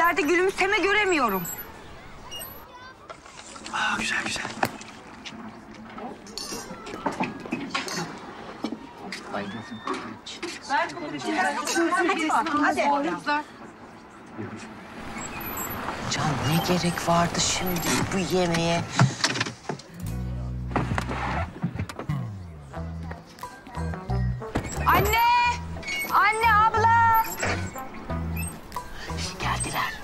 Sizlerde gülümseme göremiyorum. Aa, güzel güzel. Hadi. Can ne gerek vardı şimdi bu yemeğe? Anne! Anne, abla! Geldiler.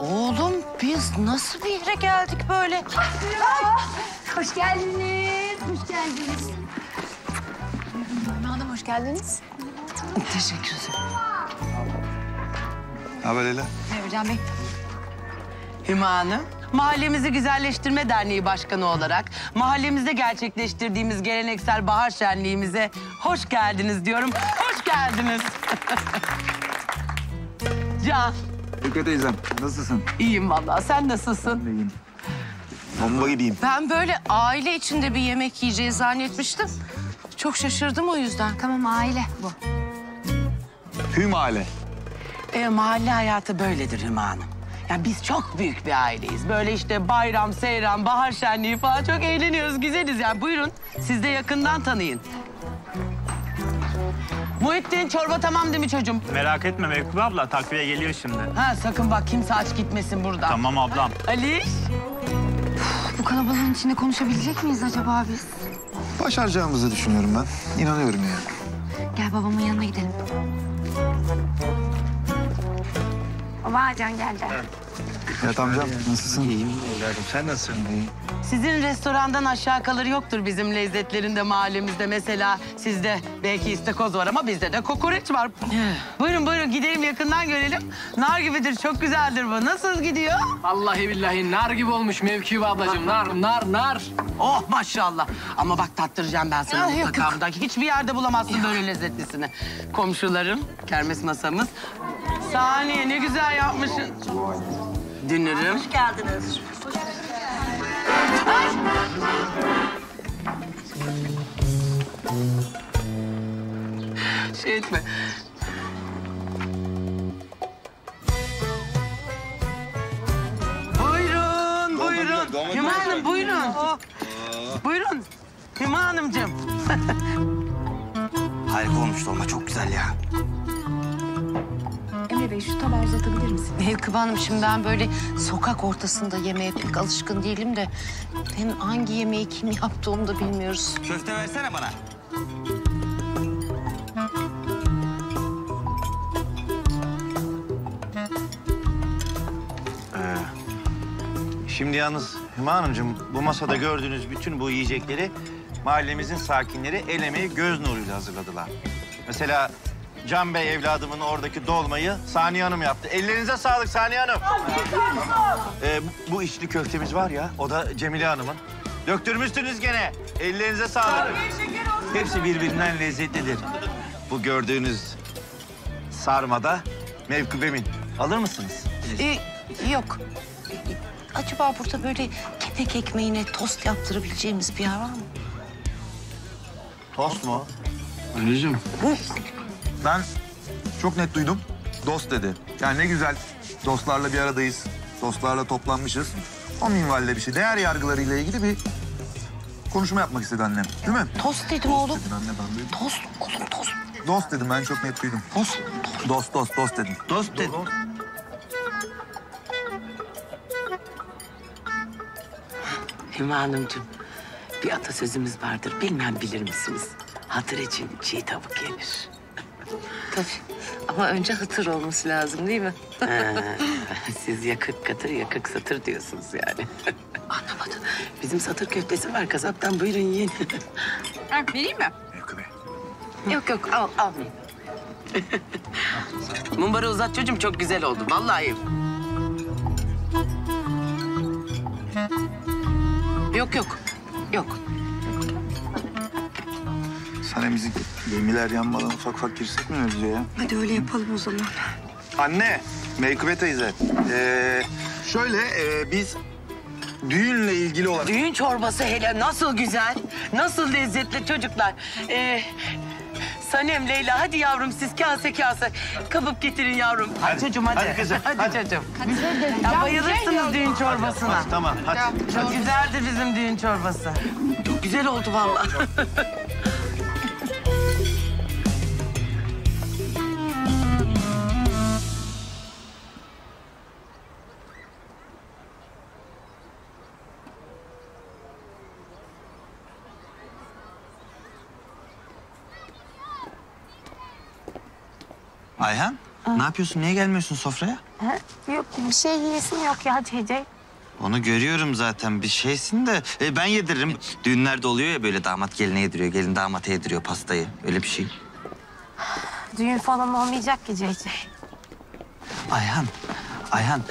Oğlum biz nasıl bir yere geldik böyle? Hoş geldiniz, hoş geldiniz. Hanım hoş geldiniz. Teşekkür ederim. Ne haber Leyla? Merhaba Can Bey. Hüma Hanım, Mahallemizi Güzelleştirme Derneği Başkanı olarak mahallemizde gerçekleştirdiğimiz geleneksel bahar şenliğimize hoş geldiniz diyorum. Hoş geldiniz. Can. Hüke teyzem, nasılsın? İyiyim vallahi. Sen nasılsın? Ben de iyiyim. Bomba gibiyim. Ben böyle aile içinde bir yemek yiyeceği zannetmiştim. Çok şaşırdım o yüzden. Tamam, aile bu. Hüma aile. Mahalle hayatı böyledir Hüma Hanım. Yani biz çok büyük bir aileyiz. Böyle işte bayram, seyran, bahar şenliği falan çok eğleniyoruz, güzeliz. Yani buyurun, siz de yakından tanıyın. Muhittin, çorba tamam değil mi çocuğum? Merak etme Mevkibe abla, takviye geliyor şimdi. Ha, sakın bak kimse aç gitmesin buradan. Tamam ablam. Aliş. Bu kalabalığın içinde konuşabilecek miyiz acaba biz? Başaracağımızı düşünüyorum ben. İnanıyorum yani. Gel babamın yanına gidelim. Baba, Can geldi. Evet amcam, nasılsın? İyiyim evladım, sen nasılsın? İyiyim. Sizin restorandan aşağı kalır yoktur bizim lezzetlerinde mahallemizde. Mesela sizde belki istakoz var ama bizde de kokoreç var. Buyurun buyurun, gidelim yakından görelim. Nar gibidir, çok güzeldir bu. Nasıl gidiyor? Vallahi billahi nar gibi olmuş Mevkibe ablacığım. Nar. Oh maşallah. Ama bak tattıracağım ben sana mutlaka. Hiçbir yerde bulamazsın böyle lezzetlisini. Komşularım, kermes masamız. Saniye, ne güzel yapmışsın. Dinlerim. Hoş geldiniz. Ay! Şey etme. Buyurun, buyurun. Hüma Hanım, buyurun. Buyurun. Hüma Hanımcığım. Harika olmuş dolma, çok güzel ya. Emre Bey, şu tabağı uzatabilir misin? Mevkibe Hanım, şimdi ben böyle sokak ortasında yemeğe pek alışkın değilim de... ...hem hangi yemeği kim yaptı onu da bilmiyoruz. Köfte versene bana. Şimdi yalnız Hüma Hanımcığım, bu masada gördüğünüz bütün bu yiyecekleri... ...mahallemizin sakinleri el emeği göz nuruyla hazırladılar. Mesela... Can Bey evladımın oradaki dolmayı Saniye Hanım yaptı. Ellerinize sağlık Saniye Hanım. Bu içli köftemiz var ya, o da Cemile Hanım'ın. Döktürmüşsünüz gene. Ellerinize sağlık. Hepsi birbirinden lezzetlidir. Bu gördüğünüz sarmada Mevkibe'min. Alır mısınız? Yok. Acaba burada böyle kepek ekmeğine tost yaptırabileceğimiz bir yer var mı? Tost mu? Anneciğim. Ben çok net duydum, dost dedi. Yani ne güzel, dostlarla bir aradayız, dostlarla toplanmışız. O minvalde bir şey. Değer yargılarıyla ilgili bir konuşma yapmak istedi annem, değil mi? Tost dedim tost oğlum. Dedin anne, ben duydum. Tost, oğlum tost. Dost dedim, ben çok net duydum. Tost. Dost dedim. Dost dedim. Hüma Hanımcığım, bir atasözümüz vardır, bilmem bilir misiniz? Hatır için çiğ tavuk yenir. Tabii. Ama önce hatır olması lazım değil mi? Siz ya 40 katır ya 40 satır diyorsunuz yani. Anlamadım. Bizim satır köftesi var kasaptan. Buyurun yiyin. Vereyim mi? Yok al. Mumbarı uzat çocuğum, çok güzel oldu vallahi. Yok. Sanemizin gemiler yanmadan ufak girsek mi önce ya? Hadi öyle yapalım o zaman. Anne, Mevkibe teyze. Biz düğünle ilgili olarak... Düğün çorbası hele nasıl güzel, nasıl lezzetli çocuklar. Sanem, Leyla, hadi yavrum siz kase kase. Kabıp getirin yavrum. Hadi çocuğum hadi. Hadi kızım. Hadi çocuğum. Ya bayılırsınız düğün çorbasına. Hadi, tamam hadi. Çok güzeldi bizim düğün çorbası. Çok güzel oldu vallahi. Ayhan, ne yapıyorsun? Niye gelmiyorsun sofraya? Ha? Yok, bir şey yiyesin yok ya Ceycey. Onu görüyorum zaten, bir şeysin de ben yediririm. Düğünlerde oluyor ya böyle damat geline yediriyor, gelin damata yediriyor pastayı. Öyle bir şey. Düğün falan olmayacak ki Ceycey. Ayhan,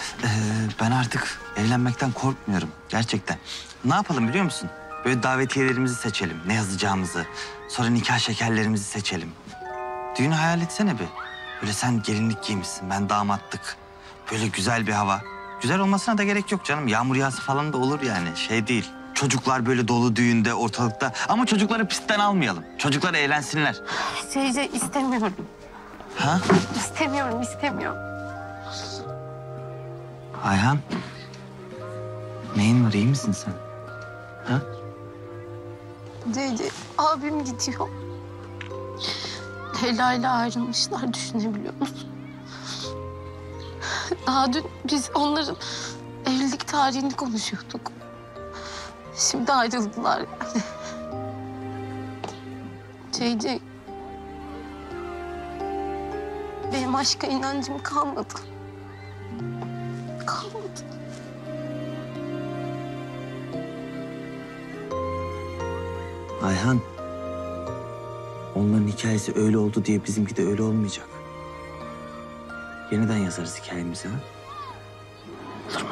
ben artık evlenmekten korkmuyorum gerçekten. Ne yapalım biliyor musun? Böyle davetiyelerimizi seçelim, ne yazacağımızı. Sonra nikah şekerlerimizi seçelim. Düğünü hayal etsene bir. Böyle sen gelinlik giymişsin, ben damatlık. Böyle güzel bir hava. Güzel olmasına da gerek yok canım. Yağmur yağsa falan da olur yani, şey değil. Çocuklar böyle dolu düğünde, ortalıkta. Ama çocukları pistten almayalım. Çocuklar eğlensinler. Ceycey istemiyorum. Ha? İstemiyorum. Ayhan. Neyin var, iyi misin sen? Ha? Ceycey, abim gidiyor. Leyla ile ayrılmışlar, düşünebiliyor musun? Daha dün biz onların evlilik tarihini konuşuyorduk. Şimdi ayrıldılar yani. Ceycey, benim aşka inancım kalmadı. Ayhan. Onların hikayesi öyle oldu diye bizimki de öyle olmayacak. Yeniden yazarız hikayemizi ha? Olur mu?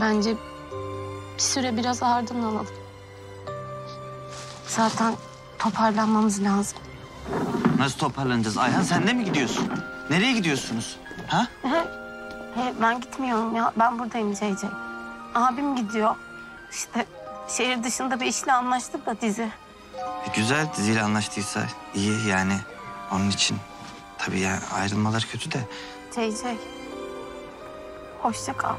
Bence bir süre biraz ağırdan alalım. Zaten toparlanmamız lazım. Nasıl toparlanacağız? Ayhan sen de mi gidiyorsun? Nereye gidiyorsunuz? Ha? Ben gitmiyorum ya. Ben buradayım Ceycey. Abim gidiyor. İşte şehir dışında bir işle anlaştık da dizi. Güzel, diziyle anlaştıysa iyi yani onun için. Tabii ya yani ayrılmalar kötü de. Ceycey, hoşça kal.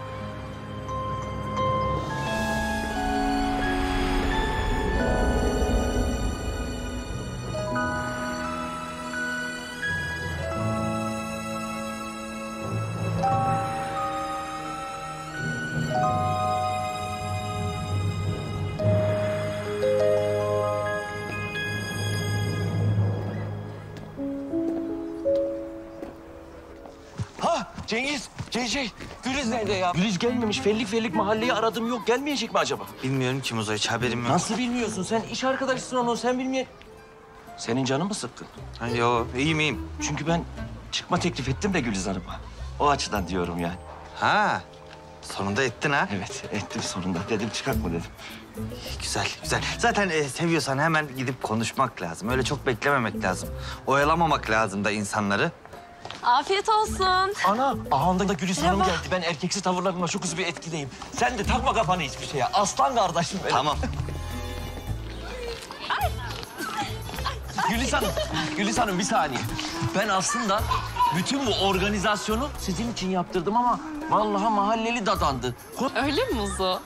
Ceycey, Güliz nerede ya? Güliz gelmemiş. Fellik mahalleyi aradım. Yok, gelmeyecek mi acaba? Bilmiyorum kim o, hiç haberim yok. Nasıl bilmiyorsun? Sen iş arkadaşısın onun, sen bilmiyor. Senin canın mı sıkkın? Ha, yo, iyiyim. Çünkü ben çıkma teklif ettim de Güliz Hanım'a. O açıdan diyorum yani. Ha, sonunda ettin ha? Evet, ettim sonunda. Dedim çıkak mı dedim. Güzel. Zaten seviyorsan hemen gidip konuşmak lazım. Öyle çok beklememek lazım. Oyalamamak lazım da insanları. Afiyet olsun. Ana, anında Güliz Hanım geldi. Ben erkeksi tavırlarımla şu kızı bir etkileyim. Sen de takma kafanı hiçbir şeye. Aslan kardeşim benim. Tamam. Güliz Hanım bir saniye. Ben aslında bütün bu organizasyonu sizin için yaptırdım ama vallahi mahalleli dadandı. Öyle mi Muzu?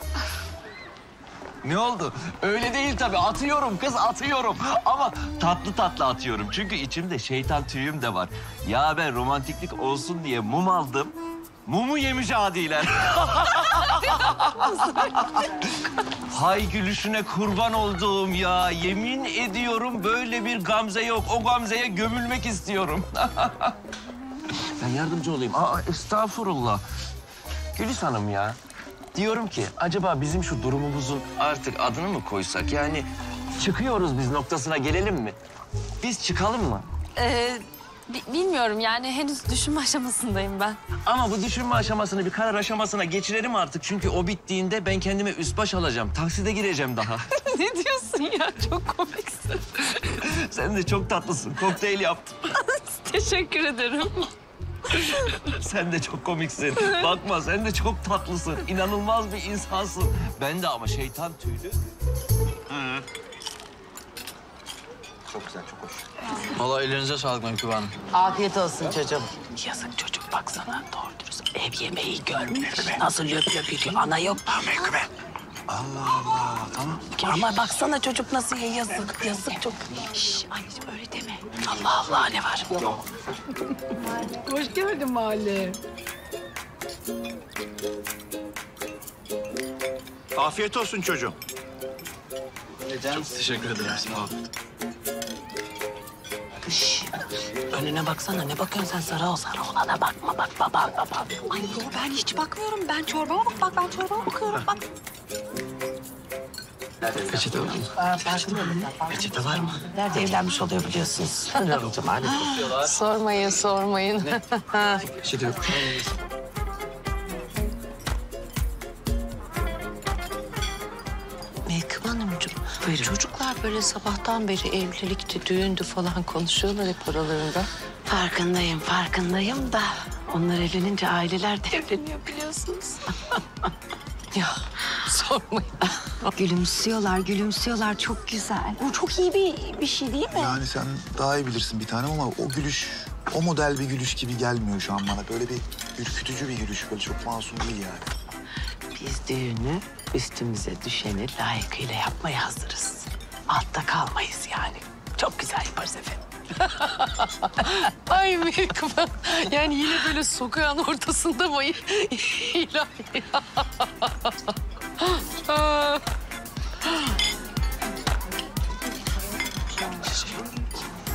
Ne oldu? Öyle değil tabii. Atıyorum kız, atıyorum. Ama tatlı atıyorum. Çünkü içimde şeytan tüyüm de var. Ya ben romantiklik olsun diye mum aldım. Mumu yemiş adiler. Hay gülüşüne kurban olduğum ya. Yemin ediyorum böyle bir gamze yok. O gamzeye gömülmek istiyorum. Ben yardımcı olayım. Aa, estağfurullah. Güliz Hanım ya. Diyorum ki acaba bizim şu durumumuzun artık adını mı koysak? Yani çıkıyoruz biz noktasına gelelim mi? Biz çıkalım mı? Bilmiyorum yani henüz düşünme aşamasındayım ben. Ama bu düşünme aşamasını bir karar aşamasına geçirelim artık. Çünkü o bittiğinde ben kendime üst baş alacağım. Takside gireceğim daha. Ne diyorsun ya? Çok komiksin. Sen de çok tatlısın. Kokteyl yaptım. Teşekkür ederim. Sen de çok komiksin. Bakma sen de çok tatlısın. İnanılmaz bir insansın. Ben de ama şeytan tüylü. Çok güzel, çok hoş. Vallahi ellerinize sağlık Mevkibe Hanım. Afiyet olsun çocuğum. Yazık çocuk baksana, doğru dürüst ev yemeği görmüş. Nasıl löp löp yürüyor, ana yok. Tamam Mevkibe. Allah Allah, tamam. Ama baksana çocuk nasıl ya, yazık, yazık çok. Şşş, anneciğim öyle deme. Allah Allah, ne var? Yok. Hoş geldin mahalle. Afiyet olsun çocuğum. Çok teşekkür ederim. Sağ ol. Şşş, önüne baksana. Ne bakıyorsun sen sarı ol sarı olana bakma. Bak babam babam. Ay yo, ben hiç bakmıyorum. Ben çorbama bak. Bak ben çorbama bakıyorum. Bak. Peçete var mı? Peçete var mı? Nerede evlenmiş oluyor biliyorsunuz. Sormayın, sormayın. Peçete yok. Buyurun. Çocuklar böyle sabahtan beri evlilikti, düğündü falan konuşuyorlar hep aralarında. Farkındayım, farkındayım da onlar evlenince aileler de evleniyor biliyorsunuz. Ya sormayın. Gülümsüyorlar, gülümsüyorlar. Çok güzel. Bu çok iyi bir şey değil mi? Yani sen daha iyi bilirsin bir tanem ama o gülüş, o model bir gülüş gibi gelmiyor şu an bana. Böyle bir ürkütücü bir gülüş, böyle çok masum değil yani. Biz düğünü üstümüze düşeni layıkıyla yapmaya hazırız. Altta kalmayız yani. Çok güzel yaparız efendim. Ay Mevkibe. Yani yine böyle sokağın ortasında mı? İlahi.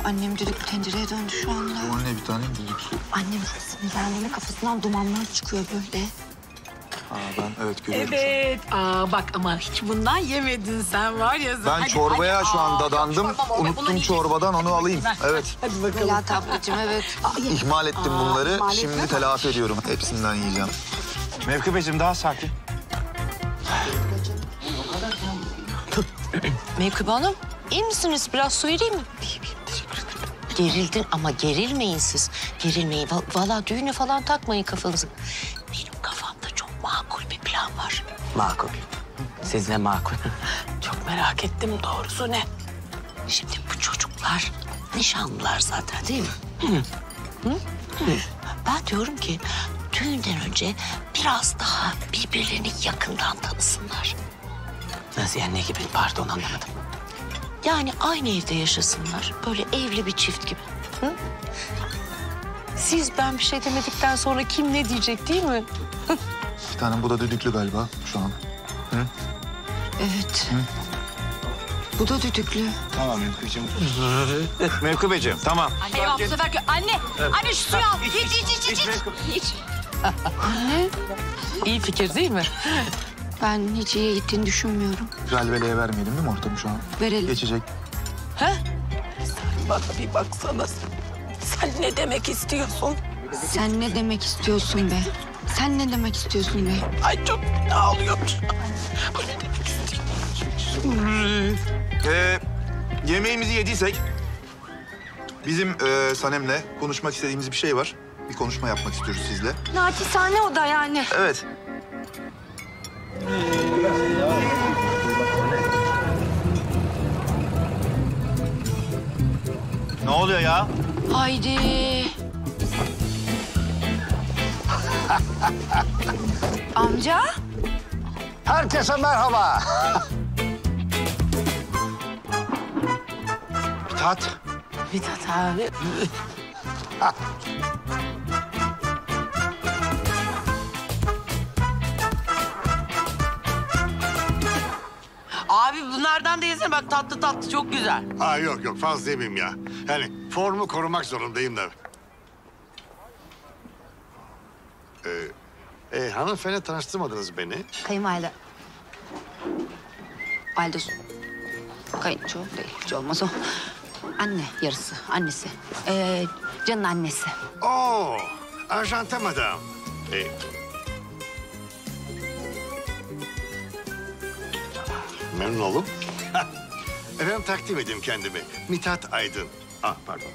Annem düdük tencereye döndü şu anda. O anne bir tane düdüksü. Annem sinirlendiğinde kafasından dumanlar çıkıyor böyle. Aa, ben evet görüyorum. Evet. Aa, bak ama hiç bundan yemedin sen var ya. Ben hadi, çorbaya hadi. Şu an dadandım. Unuttum çorbadan onu alayım. Evet. Hadi bakalım. Leyla tablacığım evet. İhmal ettim bunları. Şimdi telafi ediyorum. Hepsinden yiyeceğim. Mevkibeciğim daha sakin. Mevkibe Hanım iyi misiniz? Biraz su vereyim mi? İyiyim. Teşekkür ederim. Gerildin ama gerilmeyin siz. Gerilmeyin. Valla düğüne falan takmayın kafanızı. Benim kafamda çok makul bir plan var. Makul. Sizle makul. Çok merak ettim doğrusu ne? Şimdi bu çocuklar nişanlılar zaten değil mi? Hı. Hı. Ben diyorum ki düğünden önce biraz daha birbirlerini yakından tanısınlar. Nasıl yani ne gibi? Pardon anlamadım. Yani aynı evde yaşasınlar. Böyle evli bir çift gibi. Hı? Siz ben bir şey demedikten sonra kim ne diyecek değil mi? Bir tanem bu da düdüklü galiba şu an. Hı? Evet. Hı? Bu da düdüklü. Tamam Mevkibeciğim. Mevkibeciğim tamam. Anne bak bu seferki anne. Evet. Anne şu suyu al. İç. Anne. İyi fikir değil mi? Ben hiç iyiye gittiğini düşünmüyorum. Ralvele'ye vermeyelim değil mi ortamı şu an? Verelim. Geçecek. Ha? Sen bak bir baksana. Sen ne demek istiyorsun? Sen ne demek istiyorsun be? Sen ne demek istiyorsun be? Ay çok ağlıyor. Bu ne demek istiyorsun? Yemeğimizi yediysek... bizim Sanem'le konuşmak istediğimiz bir şey var. Bir konuşma yapmak istiyoruz sizle. Naçizane o da yani. Evet. Ne oluyor ya? Haydi. Amca? Herkese merhaba. Mithat. Mithat abi. Abi bunlardan da yesene bak tatlı tatlı çok güzel. Aa yok fazla yemeyeyim ya. Yani formu korumak zorundayım da. Hanımefendi tanıştırmadınız beni. Kayınvalide. Validesi. Kayınço değil, hiç olmaz o. Anne yarısı, annesi. Can'ın annesi. Oo, Arjantin madam. Memnun oldum. Efendim takdim edeyim kendimi. Mithat Aydın. Ah pardon.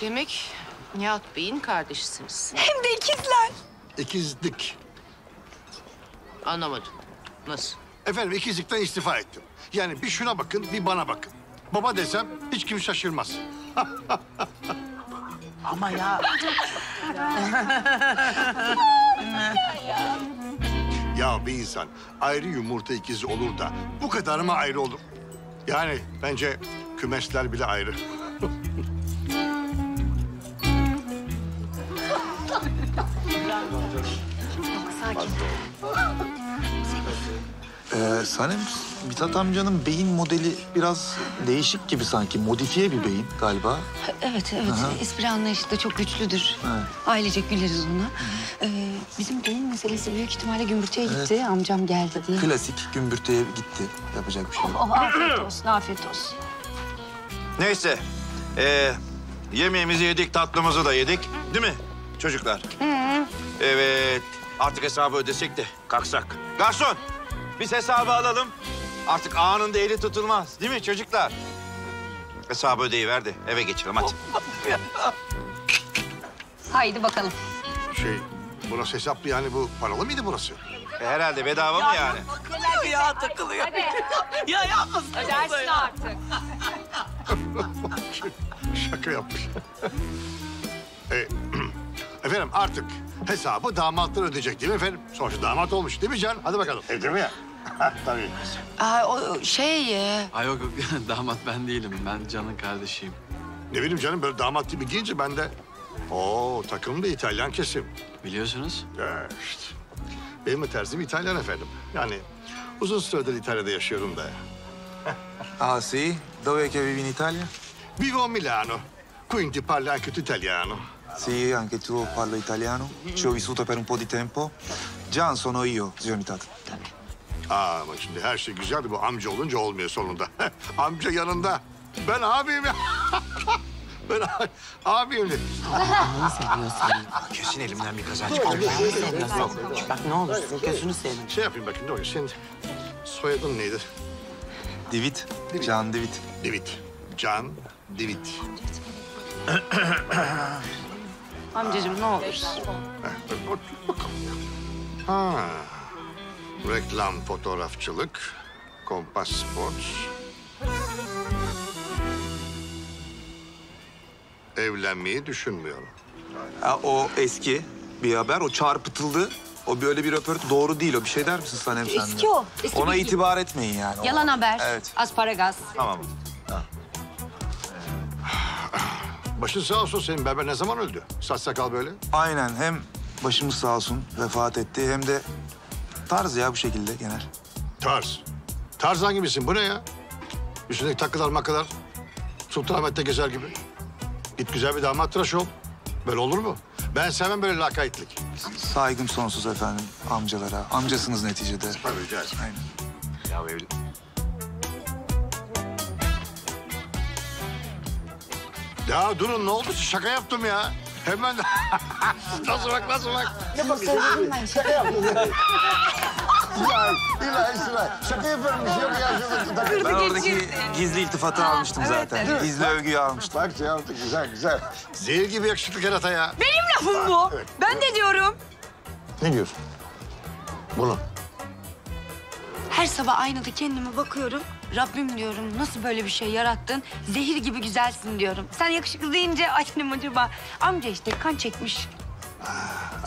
Demek Nihat Bey'in kardeşisiniz. Hem de ikizler. İkizlik. Anlamadım. Nasıl? Efendim ikizlikten istifa ettim. Yani bir şuna bakın, bir bana bakın. Baba desem hiç kim şaşırmaz. Ama ya. Ya bir insan ayrı yumurta ikizi olur da bu kadar mı ayrı olur? Yani bence kümesler bile ayrı. Sakin. Sanem, Mithat amcanın beyin modeli biraz değişik gibi sanki. Modifiye bir beyin galiba. Evet, evet. Aha. Espri anlayışı da çok güçlüdür. Evet. Ailecek güleriz onunla. Bizim beyin meselesi büyük ihtimalle gümbürtüye gitti. Evet. Amcam geldi diye. Klasik gümbürtüye gitti. Yapacak bir şey yok. Oh, afiyet olsun, afiyet olsun. Neyse, yemeğimizi yedik, tatlımızı da yedik. Değil mi çocuklar? Hı. Evet, artık hesabı ödesek de kalksak. Garson! Biz hesabı alalım. Artık anında eli tutulmaz. Değil mi çocuklar? Hesabı ödeyiver de eve geçelim hadi. Haydi bakalım. Şey, burası hesaplı yani bu paralı mıydı burası? Herhalde bedava mı yani? Takılıyor ya, takılıyor. Hadi. Ya yapmasın. Ödersin ya. Artık. Şaka yapmış. Efendim artık hesabı damatlar ödeyecek değil mi efendim? Sonuçta damat olmuş değil mi Can? Hadi bakalım. Değil mi ya? Tabii. Ay yok, damat ben değilim. Ben Can'ın kardeşiyim. Ne bileyim canım, böyle damat gibi giyince ben de... Oo, takım da İtalyan kesim. Biliyorsunuz. Ya işte. Benim de terzim İtalyan efendim. Yani uzun süredir İtalya'da yaşıyorum da. Ah sì, dove che vivi in Italia? Vivo a Milano. Quindi parlo anche italiano. Sì, anche tu parlo italiano. Ci ho vissuto per un po' di tempo. Can sono io, zio Mithat. Aa, bak şimdi her şey güzeldi. Bu amca olunca olmuyor sonunda. Amca yanında. Ben abiyim ya. Ben abiyim. Allah'ını seviyorsun. Kesin elimden bir kaza çıkacak. Bak ne olur sizin gözünü seveyim. Şey yapayım bakayım. Doğru. Senin soyadın neydi? Divit. Can Divit. Divit. Can Divit. Amcacığım ne olur? Ha. Reklam fotoğrafçılık, Kompas Spor. Evlenmeyi düşünmüyorum. Ha, o eski bir haber, o çarpıtıldı. O böyle bir röportaj doğru değil, o bir şey der misin Sanem sen? Eski o. Eski ona itibar etmeyin yani. Yalan ona. Haber, evet. Asparagas. Tamam. Ha. Başın sağ olsun senin. Berber ne zaman öldü? Saç sakal böyle. Aynen. Hem başımız sağ olsun vefat etti hem de tarz ya bu şekilde genel. Tarz? Tarz hangi misin? Bu ne ya? Üstündeki takılar makılar. Sultanahmet'te gezer gibi. Git güzel bir damat tıraş ol. Böyle olur mu? Ben sevmem böyle lakaytlık. Saygım sonsuz efendim amcalara. Amcasınız neticede. Tabii canım. Aynen. Ya evli... Ya durun ne oldu? Şaka yaptım ya. Hemen nasıl bak nasıl bak. Ne bakıyorsun? Şaka yaptım. İlahi. Şaka yapıyorum bir şey yok ya. Ben oradaki gizli iltifatı almıştım zaten. Evet. Gizli övgüyü almıştım. Bak şey yaptık güzel. Zehir gibi yakışıklı kerata ya. Benim lafım bu. Evet. Ben de diyorum. Ne diyorsun? Bunu. Her sabah aynada kendime bakıyorum. Rabbim diyorum, nasıl böyle bir şey yarattın? Zehir gibi güzelsin diyorum. Sen yakışıklı deyince, ay annem acaba... Amca işte kan çekmiş.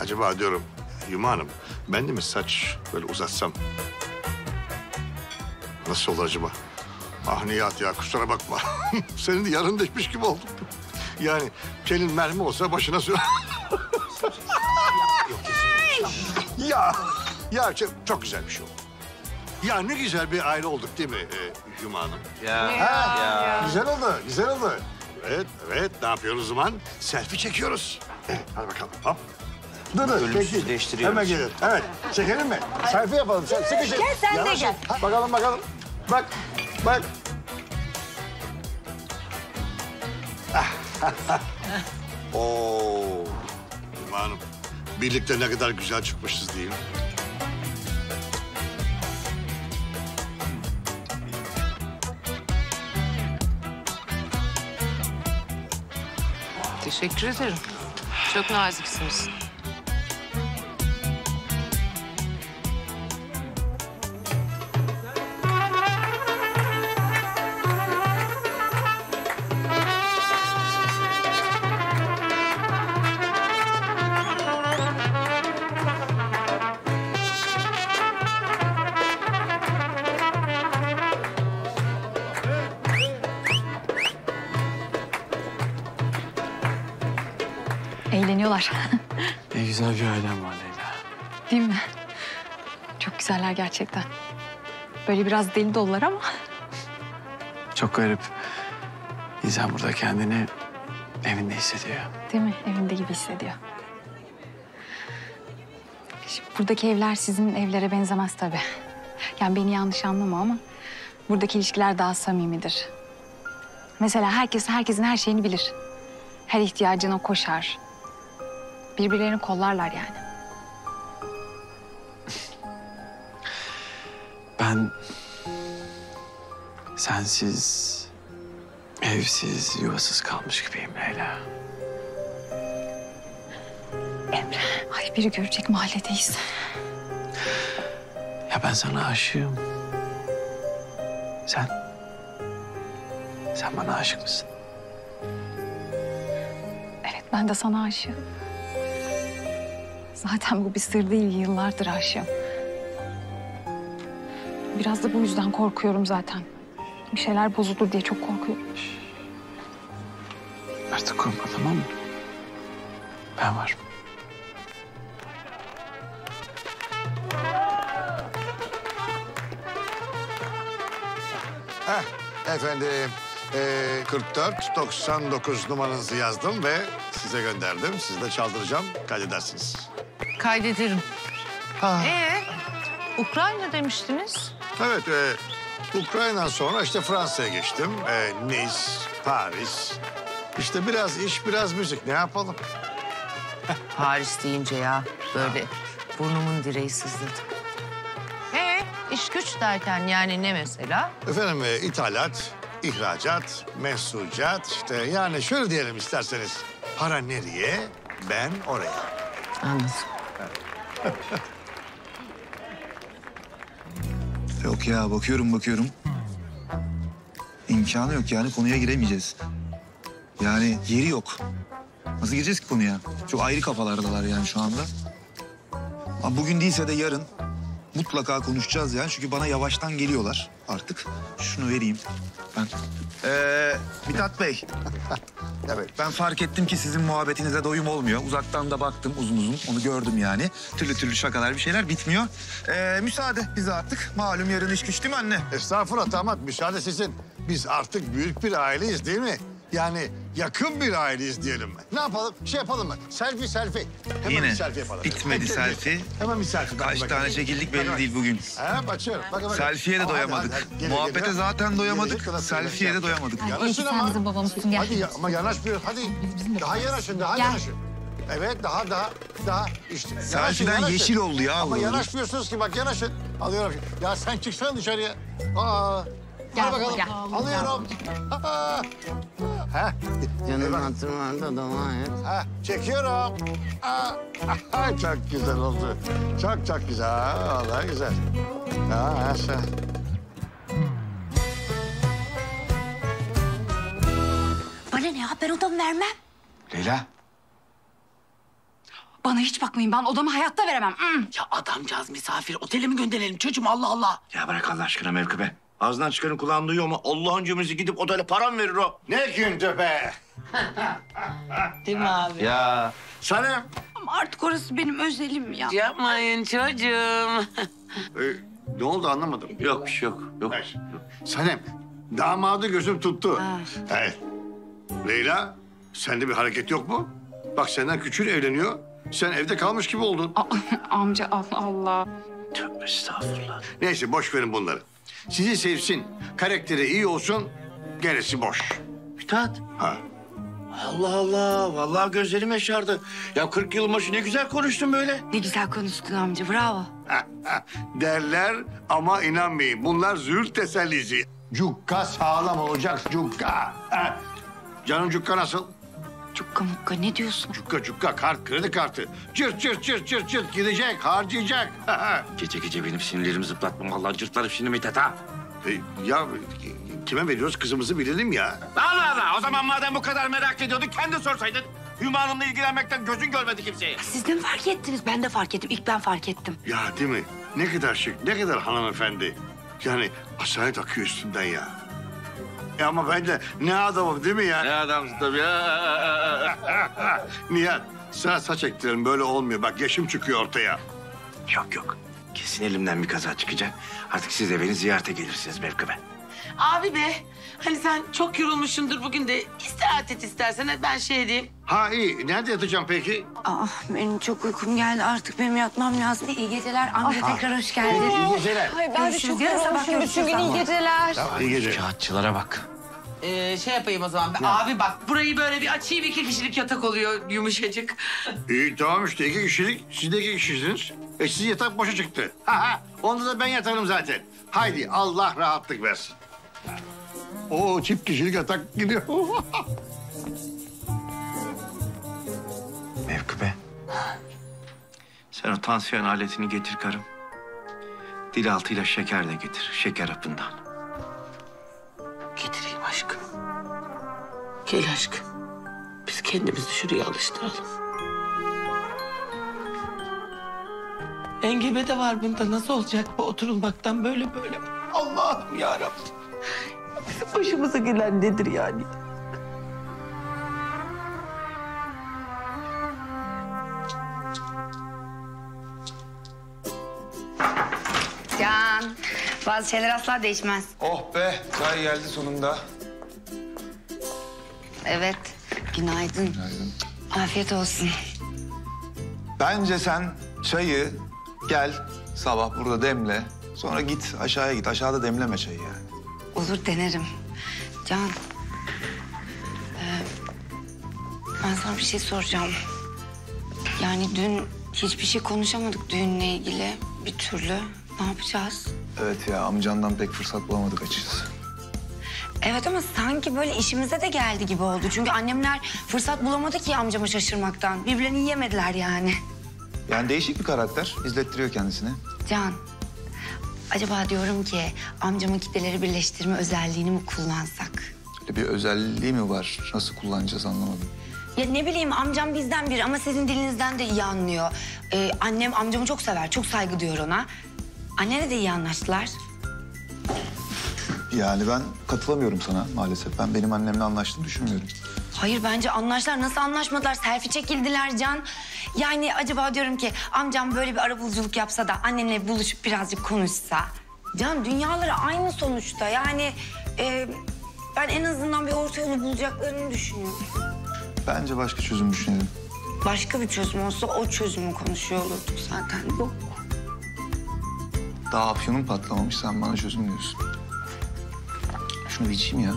Acaba diyorum, Hüma Hanım, ben de mi saç böyle uzatsam? Nasıl olur acaba? Ah Nihat ya, kusura bakma. Senin de yarın değmiş gibi oldum. Yani senin mermi olsa başına sürer. Ya çok güzel bir şey oldu. Ya ne güzel bir aile olduk değil mi Hüma Hanım? Ya. Güzel oldu. Evet. Ne yapıyoruz o zaman? Selfie çekiyoruz. Hadi bakalım. Hop. Dur. Peki. Hemen gelir. Evet. Çekelim mi? Selfie yapalım. Sıkışın. Gel sen de gel. Ha, bakalım. Bak. Oo. Hüma Hanım. Birlikte ne kadar güzel çıkmışız değil mi? Teşekkür ederim. Çok naziksiniz. Eğleniyorlar. Ne güzel bir ailem var Leyla. Değil mi? Çok güzeller gerçekten. Böyle biraz deli dolular ama. Çok garip. İnsan burada kendini evinde hissediyor. Değil mi? Evinde gibi hissediyor. Şimdi buradaki evler sizin evlere benzemez tabii. Yani beni yanlış anlama ama buradaki ilişkiler daha samimidir. Mesela herkes herkesin her şeyini bilir. Her ihtiyacına koşar. Birbirlerini kollarlar yani. Ben sensiz, evsiz, yuvasız kalmış gibiyim Leyla. Emre, ay biri görecek mahalledeyiz. Ya ben sana aşığım. Sen bana aşık mısın? Evet, ben de sana aşığım. Zaten bu bir sır değil, yıllardır aşığım. Biraz da bu yüzden korkuyorum zaten. Bir şeyler bozulur diye çok korkuyorum. Artık korkma, tamam mı? Ben varım. Heh, efendim, 44-99 numaranızı yazdım ve size gönderdim. Siz de çaldıracağım, kaydedersiniz. Kaydederim. Ha. Ukrayna demiştiniz. Evet, Ukrayna'dan sonra işte Fransa'ya geçtim. Nice, Paris. İşte biraz iş, biraz müzik. Ne yapalım? Paris deyince ya böyle burnumun direği sızladı. İş güç derken yani ne mesela? Efendim ithalat, ihracat, mensucat işte yani şöyle diyelim isterseniz. Para nereye, ben oraya. Anladım. Yok ya, bakıyorum. İmkanı yok yani, konuya giremeyeceğiz. Yani yeri yok. Nasıl gireceğiz ki konuya? Çok ayrı kafalardalar yani şu anda. Ama bugün değilse de yarın mutlaka konuşacağız yani. Çünkü bana yavaştan geliyorlar artık. Şunu vereyim ben. Mithat Bey. Evet. Ben fark ettim ki sizin muhabbetinize doyum olmuyor. Uzaktan da baktım uzun. Onu gördüm yani. Türlü şakalar bir şeyler bitmiyor. Müsaade bize artık. Malum yarın iş güç değil mi anne? Estağfurullah damat. Müsaade sizin. Biz artık büyük bir aileyiz değil mi? Yani yakın bir aileyiz diyelim. Ne yapalım? Şey yapalım mı? Selfie. Hemen yine bir selfie yapalım. Bitmedi selfie. Hemen bir selfie. Kaç tane çekildik belli değil bugün. Ha, açıyorum. Bakın. Selfie'ye de doyamadık. Hadi. Muhabbete zaten doyamadık. Selfie'ye de doyamadık. Yanaşın ama. Bizim babamız için gel. Hadi ya, ama yanaşmıyor. Hadi. Daha yanaşın, daha yanaşın. Evet, daha işte. Selfie'den yeşil oldu ya. Ama yanaşmıyorsunuz ki bak yanaşın. Alıyorum. Ya sen çıksana dışarıya. Aa. Gel bakalım. Alıyorum. Ha? Canım hatırım vardı adama ya. Ha, çekiyorum. Çok güzel oldu. Çok güzel. Vallahi güzel. Ha, sen. Bana ne ya? Ben odamı vermem. Leyla. Bana hiç bakmayın. Ben odamı hayatta veremem. Ya adamcağız misafir. Otele mi gönderelim çocuğum? Allah Allah. Ya bırak Allah aşkına Mevkibe. Ağzından çıkanın kulağını duyuyor mu? Allah'ın cümlesi gidip otele param verir o. Ne gündü be! Değil mi abi? Ya Sanem! Ama artık orası benim özelim ya. Yapmayın çocuğum. Ne oldu anlamadım. Yok bir şey yok. Evet. Sanem, damadı gözüm tuttu. Evet. Leyla, sende bir hareket yok mu? Bak senden küçüğün evleniyor. Sen evde kalmış gibi oldun. Amca Allah. Tövbe estağfurullah. Neyse boş verin bunları. Sizi sevsin, karakteri iyi olsun, gerisi boş. Mithat. Ha. Allah Allah, vallahi gözlerim yaşardı. Ya 40 yılın başı ne güzel konuştun böyle. Ne güzel konuştun amca, bravo. Derler ama inanmayın, bunlar züğürt tesellisi. Cukka sağlam olacak, cukka. Ha. Canım cukka nasıl? Cukka ne diyorsun? Cukka kart, kredi kartı. Cırt gidecek, harcayacak. Gece benim sinirlerimi zıplatmam. Vallahi cırtlarım şimdi Mithat ha. Ya kime veriyoruz kızımızı bilelim ya. Allah. O zaman madem bu kadar merak ediyordun kendi sorsaydın. Hüma Hanım'la ilgilenmekten gözün görmedi kimseyi. Siz de mi fark ettiniz? Ben de fark ettim. İlk ben fark ettim. Ya değil mi? Ne kadar şık, ne kadar hanımefendi. Yani asalet akıyor üstünden ya. Ya ama ben de ne adamım değil mi ya? Ne adamsın tabii ya. Nihat, Sana saç ektirelim, böyle olmuyor. Bak yaşım çıkıyor ortaya. Yok yok. Kesin elimden bir kaza çıkacak. Artık siz de beni ziyarete gelirsiniz Mevkibe. Abi be, hani sen çok yorulmuşsundur bugün de. İstirahat et istersen, ben şey diyeyim. Ha iyi, nerede yatacağım peki? Ah, benim çok uykum geldi. Artık benim yatmam lazım. İyi geceler. Amca tekrar hoş geldin. İyi geceler. Ay, ben de çok yorulmuşum. Bütün gün iyi geceler. Tamam, iyi geceler. Kağıtçılara bak. Şey yapayım o zaman. Ne? Abi bak, burayı böyle bir açayım. 2 kişilik yatak oluyor, yumuşacık. İyi tamam işte, 2 kişilik. Siz de 2 kişisiniz. Sizin yatak boşa çıktı. Onda da ben yatarım zaten. Haydi, Allah rahatlık versin. O çift kişilik yatak gidiyor. Mevkibe, sen o tansiyon aletini getir karım. Dil altıyla şeker de getir, şeker hapından. Getireyim aşkım. Gel aşkım. Biz kendimizi şuraya alıştıralım. Engebe de var bunda, nasıl olacak bu oturulmaktan böyle böyle? Allah'ım yarabbim. Başımıza gelen nedir yani? Can, bazı şeyler asla değişmez. Oh be, çay geldi sonunda. Evet, günaydın. Günaydın. Afiyet olsun. Bence sen çayı gel, sabah burada demle. Sonra git, aşağıya git. Aşağıda demleme çayı yani. Olur, denerim. Can, ben sana bir şey soracağım. Yani dün hiçbir şey konuşamadık düğünle ilgili bir türlü. Ne yapacağız? Evet ya, amcandan pek fırsat bulamadık açıkçası. Evet ama sanki böyle işimize de geldi gibi oldu. Çünkü annemler fırsat bulamadı ki amcama şaşırmaktan. Birbirlerini yiyemediler yani. Yani değişik bir karakter, izlettiriyor kendisini. Can. Acaba diyorum ki amcamın kitleleri birleştirme özelliğini mi kullansak? Öyle bir özelliği mi var? Nasıl kullanacağız anlamadım. Ya ne bileyim, amcam bizden biri ama sizin dilinizden de iyi anlıyor. Annem amcamı çok sever, çok saygı duyuyor ona. Annene de iyi anlaştılar. Yani ben katılamıyorum sana maalesef. Ben benim annemle anlaştığını düşünmüyorum. Hayır, bence anlaştılar. Nasıl anlaşmadılar? Selfie çekildiler Can. Yani acaba diyorum ki amcam böyle bir arabuluculuk yapsa da annenle buluşup birazcık konuşsa. Can, dünyaları aynı sonuçta. Yani ben en azından bir orta yolu bulacaklarını düşünüyorum. Bence başka çözüm düşünelim. Başka bir çözüm olsa o çözümü konuşuyor olurduk zaten. Yok. Daha afyonun patlamamış, sen bana çözüm diyorsun. Şunu bir içeyim ya.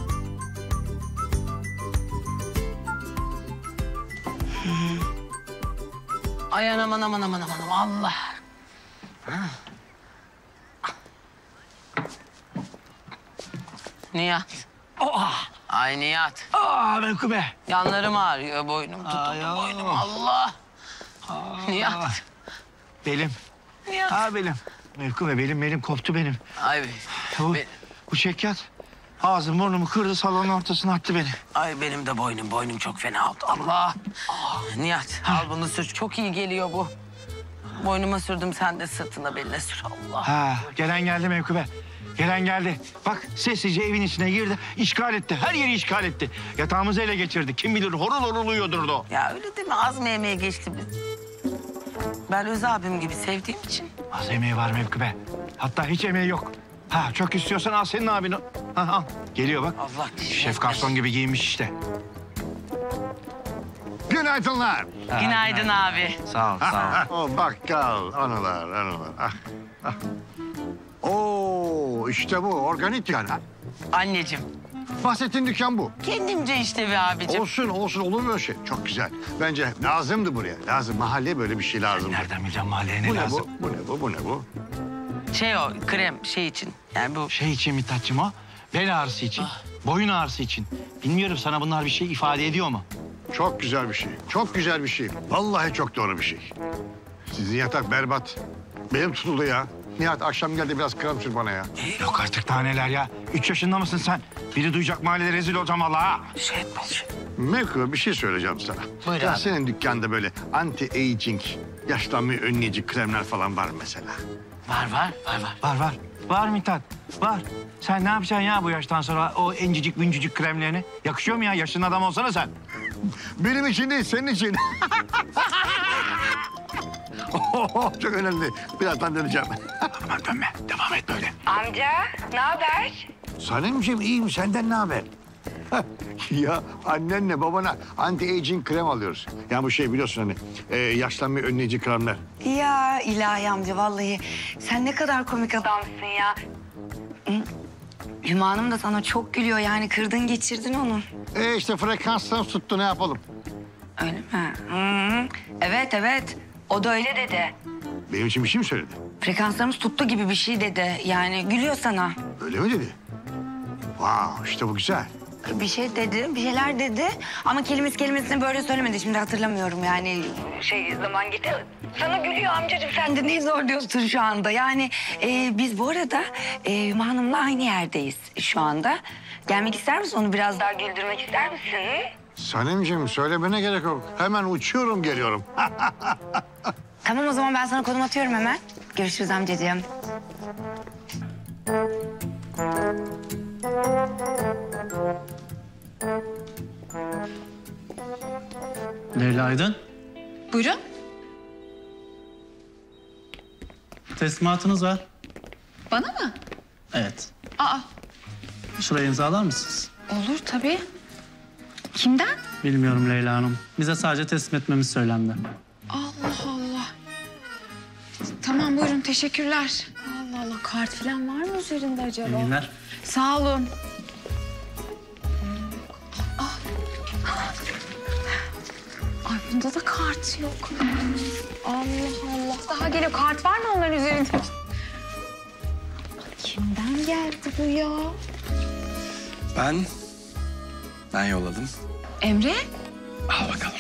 Ay aman aman aman aman aman Allah. Ha. Nihat. Oha. Ay Nihat. Aa Mevkibe. Yanlarım ağrıyor, boynum tutuldu, boynum Allah. Aa. Nihat. Belim. Nihat. Ha belim. Mevkibe belim koptu benim. Ay be. Bu çekyat. Ağzım burnumu kırdı, salonun ortasına attı beni. Ay benim de boynum çok fena oldu. Allah! Oh, Nihat, al bunu sür. Çok iyi geliyor bu. Boynuma sürdüm, sen de sırtına beline sür. Allah! Ha, gelen geldi Mevkibe. Gelen geldi. Bak sessizce evin içine girdi, işgal etti. Her yeri işgal etti. Yatağımızı ele geçirdi. Kim bilir horul uyuyordurdu. Ya öyle değil mi? Az yemeğe geçti biz. Ben öz abim gibi sevdiğim için. Az yemeği var Mevkibe. Hatta hiç yemeği yok. Ha, çok istiyorsan al senin abin. Ha, al. Geliyor bak. Allah şef garson gibi giymiş işte. Günaydınlar. Ha, günaydın abi. Sağ ol, sağ ol. O bakkal, anılar. Ah. Oo, işte bu, organik yani. Anneciğim. Bahsettiğin dükkan bu. Kendimce işte be abicim. Olsun, olur mu öyle şey? Çok güzel. Bence lazımdı buraya. Lazım, mahalleye böyle bir şey lazım. Nereden bileceğim mahalleye ne lazım? Bu ne bu? Şey o, krem şey için yani bu... Şey için Mithat'cığım o, bel ağrısı için, boyun ağrısı için. Bilmiyorum sana bunlar bir şey ifade ediyor mu? Çok güzel bir şey, çok güzel bir şey. Vallahi çok doğru bir şey. Sizin yatak berbat. Benim tutuldu ya. Nihat akşam geldi biraz krem sür bana ya. Yok artık daha neler ya. 3 yaşında mısın sen? Biri duyacak mahallede rezil olacağım Allah'a. Şey etmez. Mevkibe bir şey söyleyeceğim sana. Buyur ya abi. Senin dükkanda böyle anti-aging, yaşlanmayı önleyici kremler falan var mı mesela? Var. Var Mithat, var. Sen ne yapacaksın ya bu yaştan sonra o incecik büncücük kremlerini? Yakışıyor mu ya? Yaşın adam olsana sen. Benim için değil, senin için. Çok önemli. Birazdan döneceğim. Aman dönme. Devam et böyle. Amca, ne haber? Sanemciğim, iyiyim. Senden ne haber? Ya annenle babana anti-aging krem alıyoruz. Ya bu şey biliyorsun hani yaşlanmayı önleyici kremler. Ya ilahi amca vallahi sen ne kadar komik adamsın ya. Hüma Hanım da sana çok gülüyor yani kırdın geçirdin onu. İşte frekanstan tuttu ne yapalım. Öyle mi? Hı-hı. Evet evet o da öyle dedi. Benim için bir şey mi söyledi? Frekanslarımız tuttu gibi bir şey dedi yani gülüyor sana. Öyle mi dedi? Wow, işte bu güzel. Bir şey dedi, bir şeyler dedi ama kelimesini böyle söylemedi. Şimdi hatırlamıyorum yani. Zaman gitti. Sana gülüyor amcacığım sen de neyi zorluyorsun şu anda. Yani biz bu arada Hüma Hanım'la aynı yerdeyiz şu anda. Gelmek ister misin? Onu biraz daha güldürmek ister misin? Sanemciğim söylemene gerek yok. Hemen uçuyorum geliyorum. Tamam o zaman ben sana konum atıyorum hemen. Görüşürüz amcacığım. Leyla Aydın. Buyurun. Teslimatınız var. Bana mı? Evet. Aa. Şuraya imzalar mısınız? Olur tabii. Kimden? Bilmiyorum Leyla Hanım. Bize sadece teslim etmemiz söylendi. Allah Allah. Tamam buyurun teşekkürler. Allah Allah kart falan var mı üzerinde acaba? İyi günler. Sağ olun. Ay bunda da kart yok. Allah Allah. Daha geliyor. Kart var mı onların üzerinde? Kimden geldi bu ya? Ben yolladım. Emre? Al bakalım.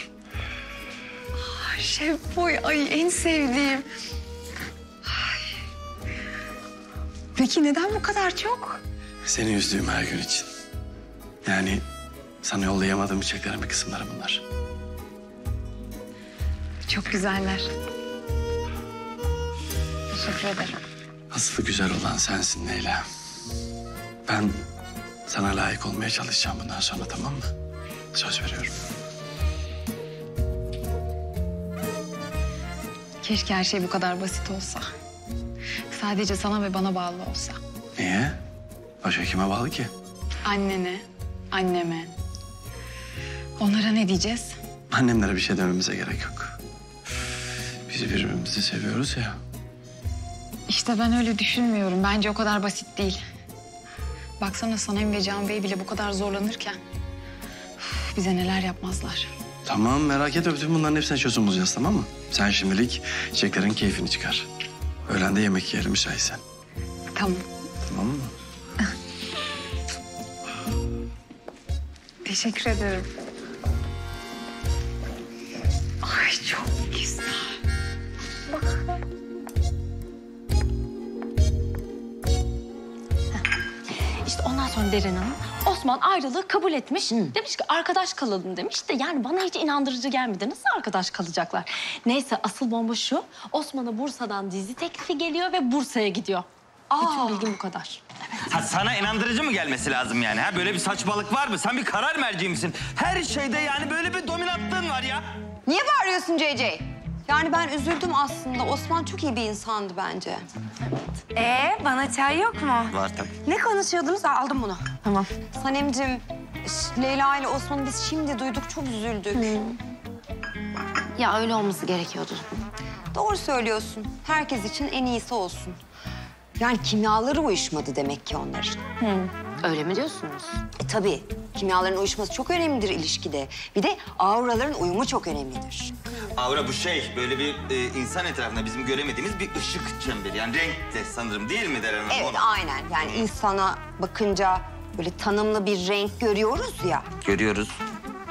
Ay şef boy. Ay en sevdiğim. Ay. Peki neden bu kadar çok? Seni üzdüğüm her gün için. Yani sana yollayamadığım çiçeklerin bir kısımları bunlar. Çok güzeller. Teşekkür ederim. Aslı güzel olan sensin Leyla. Ben sana layık olmaya çalışacağım bundan sonra tamam mı? Söz veriyorum. Keşke her şey bu kadar basit olsa. Sadece sana ve bana bağlı olsa. Niye? Başka kime bağlı ki? Annene, anneme. Onlara ne diyeceğiz? Annemlere bir şey dememize gerek yok. Biz birbirimizi seviyoruz ya. İşte ben öyle düşünmüyorum. Bence o kadar basit değil. Baksana Sanem ve Can Bey bile bu kadar zorlanırken bize neler yapmazlar. Tamam merak etme bütün bunların hepsini çözüm bulacağız tamam mı? Sen şimdilik çiçeklerin keyfini çıkar. Öğlen de yemek yiyelim müsaitsen. Tamam. Tamam mı? Teşekkür ederim. Ay çok güzel. İşte ondan sonra Deren Hanım, Osman ayrılığı kabul etmiş. Hı. Demiş ki arkadaş kalalım demiş de yani bana hiç inandırıcı gelmedi. Nasıl arkadaş kalacaklar? Neyse asıl bomba şu, Osman'a Bursa'dan dizi teklifi geliyor ve Bursa'ya gidiyor. Aa. Bütün bilgim bu kadar. Evet. Ha, sana inandırıcı mı gelmesi lazım yani? Ha? Böyle bir saçmalık var mı? Sen bir karar merci misin? Her şeyde yani böyle bir dominantlığın var ya. Niye bağırıyorsun Ceycey? Yani ben üzüldüm aslında. Osman çok iyi bir insandı bence. Evet. Bana çay yok mu? Var tabii. Ne konuşuyordunuz? Aldım bunu. Tamam. Sanemciğim, Leyla ile Osman'ı biz şimdi duyduk, çok üzüldük. Ya öyle olması gerekiyordu. Doğru söylüyorsun. Herkes için en iyisi olsun. Yani kimyaları uyuşmadı demek ki onların. Öyle mi diyorsunuz? Tabii. Kimyaların uyuşması çok önemlidir ilişkide. Bir de auraların uyumu çok önemlidir. Aura bu şey, böyle bir insan etrafında bizim göremediğimiz bir ışık çemberi. Yani renk de sanırım değil mi Deren Hanım? Evet, ona. Aynen. Yani insana bakınca böyle tanımlı bir renk görüyoruz ya. Görüyoruz.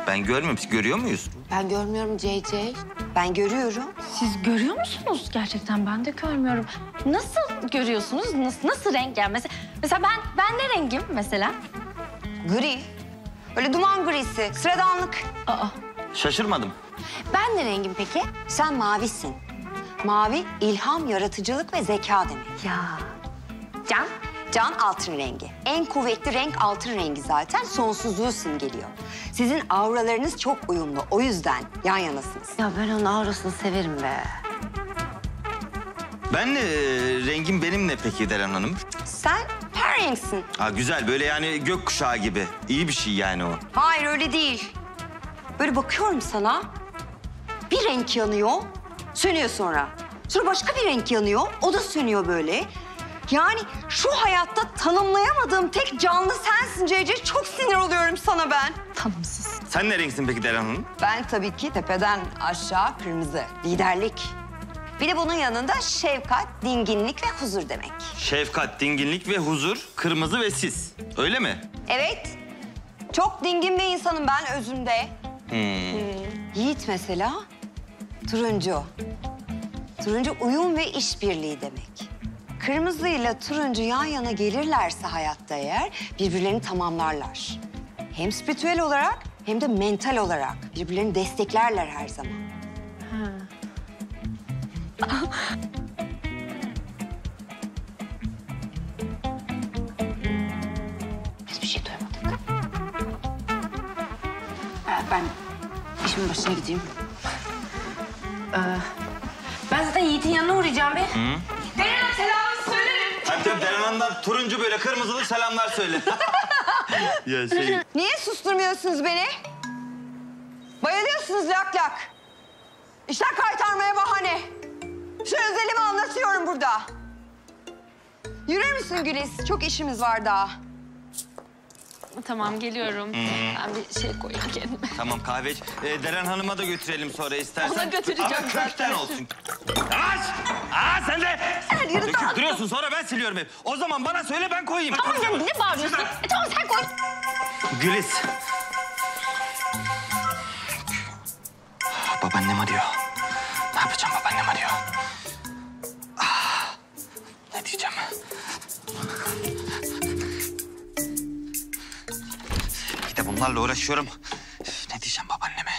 Ben görmüyorum. Siz görüyor muyuz? Ben görmüyorum Ceycey. Ben görüyorum. Siz görüyor musunuz? Gerçekten ben de görmüyorum. Nasıl görüyorsunuz? Nasıl renk yani? Mesela ben ne rengim mesela? Gri. Öyle duman grisi, sıradanlık. Aa. Şaşırmadım. Ben ne rengim peki? Sen mavisin. Mavi ilham, yaratıcılık ve zeka demek. Ya. Can? Can altın rengi. En kuvvetli renk altın rengi zaten. Sonsuzluğu simgeliyor. Sizin auralarınız çok uyumlu. O yüzden yan yanasınız. Ya ben onun aurasını severim be. Ben rengim benim ne peki Deren Hanım? Sen her renksin. Ha, güzel böyle yani gökkuşağı gibi. İyi bir şey yani o. Hayır öyle değil. Böyle bakıyorum sana. Bir renk yanıyor, sönüyor sonra. Sonra başka bir renk yanıyor, o da sönüyor böyle. Yani şu hayatta tanımlayamadığım tek canlı sensin Ceycey. Çok sinir oluyorum sana ben. Tamam sus. Sen ne renksin peki Deren Hanım? Ben tabii ki tepeden aşağı kırmızı. Liderlik. Bir de bunun yanında şefkat, dinginlik ve huzur demek. Şefkat, dinginlik ve huzur, kırmızı ve siz. Öyle mi? Evet. Çok dingin bir insanım ben özümde. Yiğit mesela turuncu. Turuncu uyum ve işbirliği demek. Kırmızıyla turuncu yan yana gelirlerse hayatta eğer birbirlerini tamamlarlar. Hem spiritüel olarak hem de mental olarak birbirlerini desteklerler her zaman. Ha. Biz bir şey duymadık. Ben işimin başına gideyim. Ben zaten Yiğit'in yanına uğrayacağım be. Deren'e selamı söylerim. Tabii Deren Hanım'dan turuncu böyle kırmızılı selamlar söyle. Ya şey... Niye susturmuyorsunuz beni? Bayılıyorsunuz lak lak. İşler kaytarmaya bahane. Şu özelimi anlatıyorum burada. Yürür müsün Güliz? Çok işimiz var daha. Tamam geliyorum. Ben bir şey koyayım kendime. Tamam kahve iç. Deren Hanım'a da götürelim sonra istersen. Ona götüreceğim. Ama kökten olsun. Yavaş! Aa sen de! Sen yürü duruyorsun sonra ben siliyorum hep. O zaman bana söyle ben koyayım. Tamam canım ne bağırıyorsun? Tamam sen koy. Güliz. Babaannem arıyor. Ne yapacağım babaannem arıyor? Ne diyeceğim? Bir de bunlarla uğraşıyorum. Ne diyeceğim babaanneme?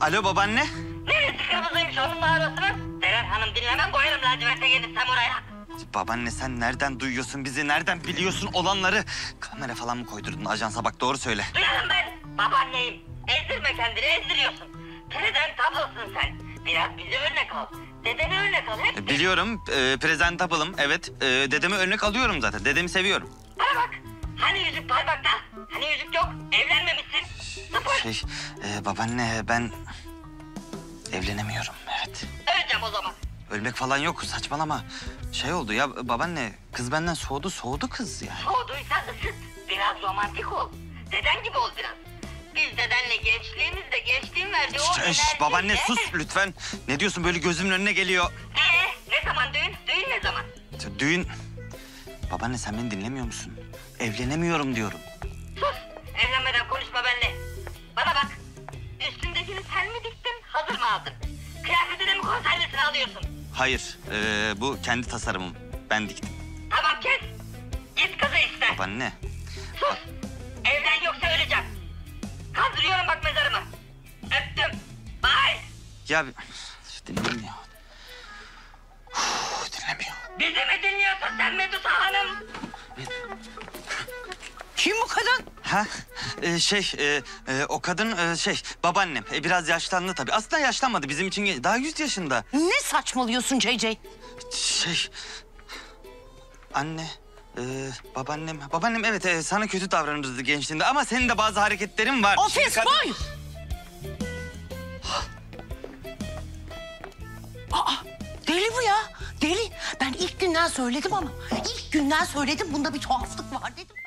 Alo babaanne. Ne sıkıntıymış onun bağırmasını? Deren Hanım dinlemem koyarım laciverte gelirsem oraya. Babaanne sen nereden duyuyorsun bizi? Nereden biliyorsun olanları? Kamera falan mı koydurdun ajansa? Bak doğru söyle. Duyarım ben babaanneyim. Ezdirme kendini ezdiriyorsun. Presentable'sın sen. Biraz bizi örnek al. Dedemi örnek al. Hep biliyorum. Presentable'ım. Evet. Dedemi örnek alıyorum zaten. Dedemi seviyorum. Bana bak. Hani yüzük parmakta? Hani yüzük yok? Evlenmemişsin. Sıfır. Babaanne ben evlenemiyorum. Evet. Öleceğim o zaman. Ölmek falan yok. Saçmalama. Şey oldu ya babaanne kız benden soğudu. Soğudu kız yani. Soğuduysa ısıt. Biraz romantik ol. Deden gibi ol biraz. Biz dedenle gençliğimizde gençliğin verdiği o enerjiyle... Babaanne sus lütfen. Ne diyorsun böyle gözümün önüne geliyor. Ne zaman düğün? Düğün ne zaman? Düğün... Babaanne sen beni dinlemiyor musun? Evlenemiyorum diyorum. Sus. Evlenmeden konuşma benimle. Bana bak. Üstündekini sen mi diktin? Hazır mı aldın? Kıyafetine mi konservesini alıyorsun? Hayır. Bu kendi tasarımım. Ben diktim. Tamam kes. Git kızı iste. Babaanne. Sus. Evlen yoksa öleceğim. Kazdırıyorum bak mezarımı. Öptüm. Bye. Ya dinlemiyor. Dinlemiyor. Bizi mi dinliyorsun sen Medusa Hanım? Kim bu kadın? Ha? O kadın babaannem. Biraz yaşlandı tabii. Aslında yaşlanmadı bizim için. Daha 100 yaşında. Ne saçmalıyorsun Ceycey? Anne. Babaannem evet sana kötü davranırdı gençliğinde ama senin de bazı hareketlerin var. Ofis boy! Aa, deli bu ya, deli. Ben ilk günden söyledim ama, ilk günden söyledim bunda bir tuhaflık var dedim.